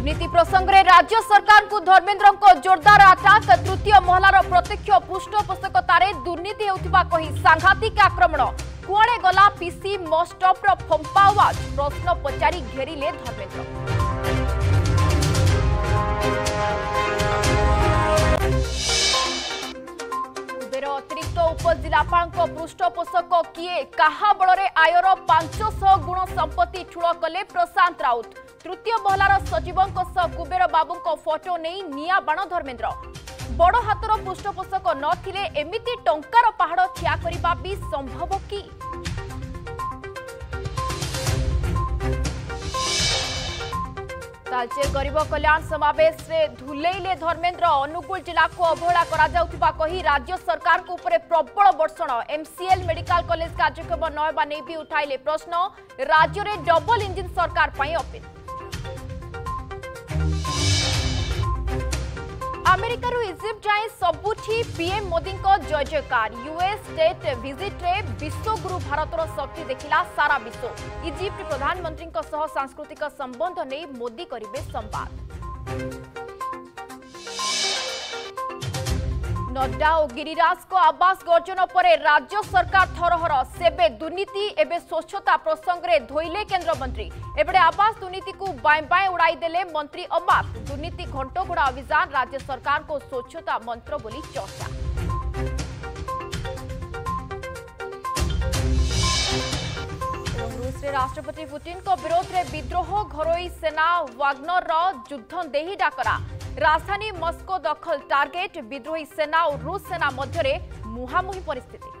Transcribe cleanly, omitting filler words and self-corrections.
दुर्नीति प्रसंगे राज्य सरकार को धर्मेन्द्र जोरदार आटाक तृतीय महलार प्रत्यक्ष पृष्ठपोषकतार दुर्नीति होता कही सांघातिक आक्रमण कुआड़े गला पीसी मस्टअप्र फंपा आवाज प्रश्न पचारि घेरिले धर्मेन्द्र। अतिरिक्त उपजिलापा पृष्ठपोषक किए क्या बलरे आयर 500 गुण संपत्ति ठूल कले प्रशांत राउत। तृतीय महलार सचिवों कुबेर बाबू फोटो नहीं निया बाण धर्मेन्द्र। बड़ हाथर पृष्ठपोषक नथिले एमिति टंकार पहाड़ ठिया करिबा भी संभव कि। तालचेर गरीब कल्याण समावेश धुलेइले धर्मेन्द्र। अनुगुल जिला को अवहेला करा जाउथिबा कही राज्य सरकार को ऊपर प्रबल बर्षण। एमसीएल मेडिकल कॉलेज कार्यक्रम नहबा नहीं भी उठाइले प्रश्न। राज्य में डबल इंजिन सरकार पई अपील। अमेरिकार इजिप्ट जाए सबुठी पीएम मोदी जय जयकार। यूएस स्टेट विजिट रे विश्वगुरु भारतर शक्ति देखिला सारा विश्व। इजिप्ट प्रधानमंत्री सांस्कृतिक संबंध नहीं मोदी करिबे संवाद। नड्डा और गिरिराज को आवास गर्जन पर राज्य सरकार थरहर। सेबे दुर्नीति एबे स्वच्छता प्रसंगे धोइले केंद्र मंत्री। एबड़े आवास दुर्नीति को बाएं बाएं उड़ाई देले मंत्री अमाप। दुर्नीति घंटोघोड़ा अभियान राज्य सरकार को स्वच्छता मंत्र बोली चर्चा। रूस रे राष्ट्रपति पुतिन को विरोध रे विद्रोह घरोई सेना वाग्नर युद्ध देही डाकरा। राजधानी मस्को दखल टार्गेट। विद्रोही सेना और रूस सेना मध्य मुहांमुही परिस्थिति।